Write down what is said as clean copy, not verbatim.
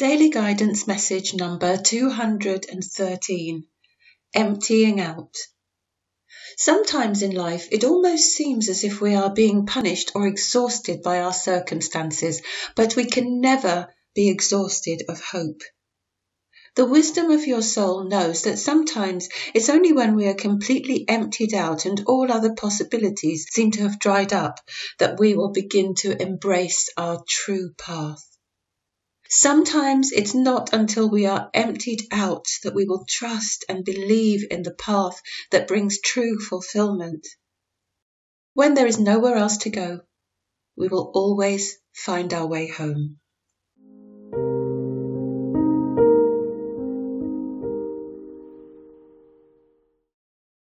Daily Guidance Message number 213, Emptying Out. Sometimes in life it almost seems as if we are being punished or exhausted by our circumstances, but we can never be exhausted of hope. The wisdom of your soul knows that sometimes it's only when we are completely emptied out and all other possibilities seem to have dried up that we will begin to embrace our true path. Sometimes it's not until we are emptied out that we will trust and believe in the path that brings true fulfillment. When there is nowhere else to go, we will always find our way home.